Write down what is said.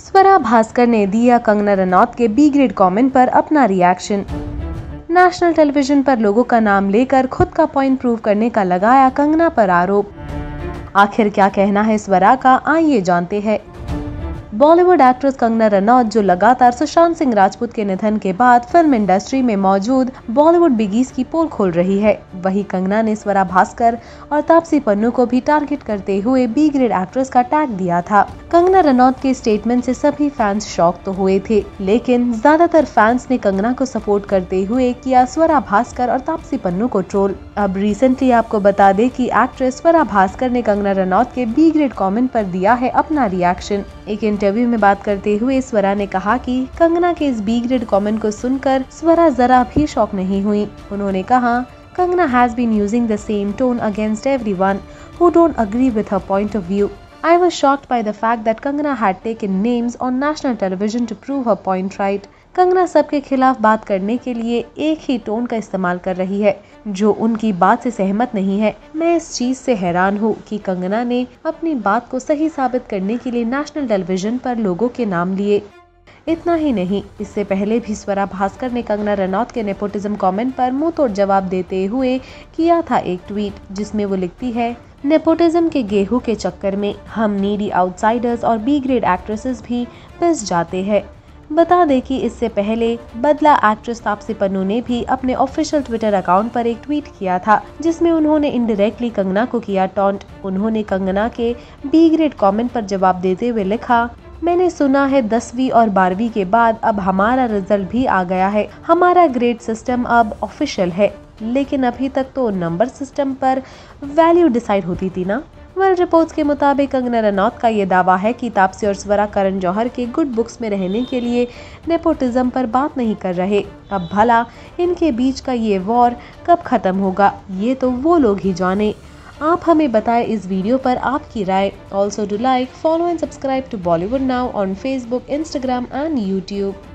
स्वरा भास्कर ने दिया कंगना रनौत के बी ग्रेड कमेंट पर अपना रिएक्शन। नेशनल टेलीविजन पर लोगों का नाम लेकर खुद का पॉइंट प्रूव करने का लगाया कंगना पर आरोप। आखिर क्या कहना है स्वरा का, आइए जानते हैं। बॉलीवुड एक्ट्रेस कंगना रनौत, जो लगातार सुशांत सिंह राजपूत के निधन के बाद फिल्म इंडस्ट्री में मौजूद बॉलीवुड बिगीज की पोल खोल रही है, वहीं कंगना ने स्वरा भास्कर और तापसी पन्नू को भी टारगेट करते हुए बी ग्रेड एक्ट्रेस का टैग दिया था। कंगना रनौत के स्टेटमेंट से सभी फैंस शॉक तो हुए थे, लेकिन ज्यादातर फैंस ने कंगना को सपोर्ट करते हुए किया स्वरा भास्कर और तापसी पन्नू को ट्रोल। अब रिसेंटली आपको बता दें कि एक्ट्रेस स्वरा भास्कर ने कंगना रनौत के बी ग्रेड कॉमेंट पर दिया है अपना रिएक्शन। एक इंटरव्यू में बात करते हुए स्वरा ने कहा कि कंगना के इस बी ग्रेड कमेंट को सुनकर स्वरा जरा भी शॉक नहीं हुई। उन्होंने कहा, Kangana has been using the same tone against everyone who don't agree with her point of view. I was shocked by the fact that Kangana had taken names on national television to prove her point right. Kangana सबके खिलाफ बात करने के लिए एक ही tone का इस्तेमाल कर रही है, जो उनकी बात से सहमत नहीं है। मैं इस चीज से हैरान हूँ कि कंगना ने अपनी बात को सही साबित करने के लिए नेशनल टेलीविजन पर लोगों के नाम लिए। इतना ही नहीं, इससे पहले भी स्वरा भास्कर ने कंगना रनौत के नेपोटिज्म कमेंट पर मुंह तोड़ जवाब देते हुए किया था एक ट्वीट, जिसमें वो लिखती है, नेपोटिज्म के गेहूं के चक्कर में हम नीडी आउटसाइडर्स और बी ग्रेड एक्ट्रेसेस भी पिस जाते हैं। बता दें कि इससे पहले बदला एक्ट्रेस तापसी पन्नू ने भी अपने ऑफिशियल ट्विटर अकाउंट पर एक ट्वीट किया था, जिसमें उन्होंने इनडायरेक्टली कंगना को किया टॉन्ट। उन्होंने कंगना के बी ग्रेड कमेंट पर जवाब देते हुए लिखा, मैंने सुना है 10वीं और 12वीं के बाद अब हमारा रिजल्ट भी आ गया है। हमारा ग्रेड सिस्टम अब ऑफिशियल है, लेकिन अभी तक तो नंबर सिस्टम पर वैल्यू डिसाइड होती थी ना। वर्ल्ड रिपोर्ट्स के मुताबिक कंगना रनौत का ये दावा है कि तापसी और स्वरा करण जौहर के गुड बुक्स में रहने के लिए नेपोटिज्म पर बात नहीं कर रहे। अब भला इनके बीच का ये वॉर कब खत्म होगा, ये तो वो लोग ही जाने। आप हमें बताएं इस वीडियो पर आपकी राय। Also do like, follow and subscribe to Bollywood now on Facebook, Instagram and YouTube.